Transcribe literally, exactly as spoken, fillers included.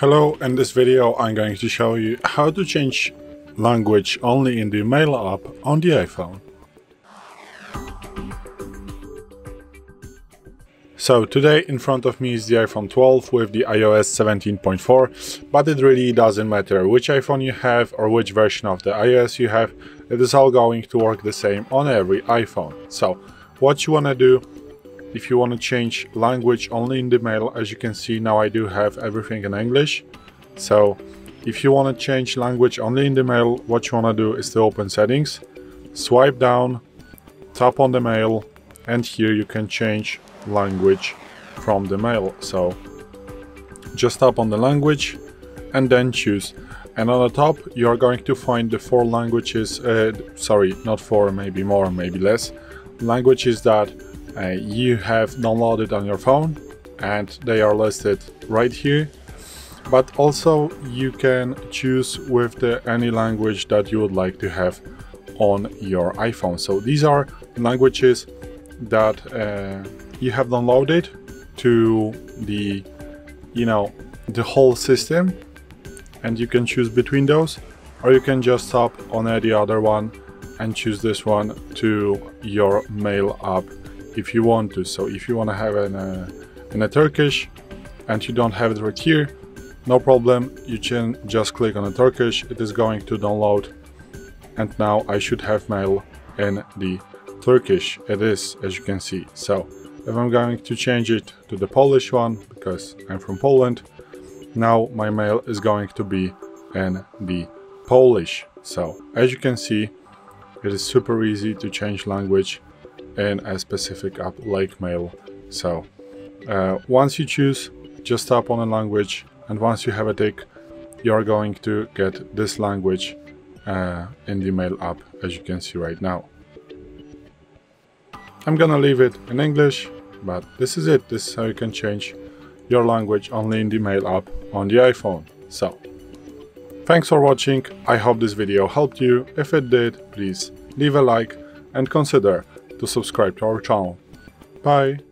Hello, in this video I'm going to show you how to change language only in the Mail app on the iPhone. So today in front of me is the iPhone twelve with the i O S seventeen point four, but it really doesn't matter which iPhone you have or which version of the iOS you have, it is all going to work the same on every iPhone. So what you want to do if you want to change language only in the Mail, as you can see now I do have everything in English. So if you want to change language only in the Mail, what you want to do is to open settings, swipe down, tap on the Mail, and here you can change language from the Mail. So just tap on the language and then choose. And on the top you are going to find the four languages, uh, sorry, not four, maybe more, maybe less, languages that Uh, you have downloaded on your phone, and they are listed right here. But also you can choose with the any language that you would like to have on your iPhone. So these are languages that uh, you have downloaded to the you know the whole system, and you can choose between those, or you can just tap on any other one and choose this one to your Mail app if you want to. So if you want to have an uh, in a Turkish and you don't have it right here, no problem, you can just click on a Turkish, it is going to download, and now I should have Mail in the Turkish. It is, as you can see. So if I'm going to change it to the Polish one, because I'm from Poland, now my Mail is going to be in the Polish. So as you can see, it is super easy to change language in a specific app like Mail. So uh, once you choose, just tap on a language, and once you have a tick, you're going to get this language uh, in the Mail app, as you can see right now. I'm gonna leave it in English, but this is it. This is how you can change your language only in the Mail app on the iPhone. So thanks for watching. I hope this video helped you. If it did, please leave a like and consider to subscribe to our channel. Bye!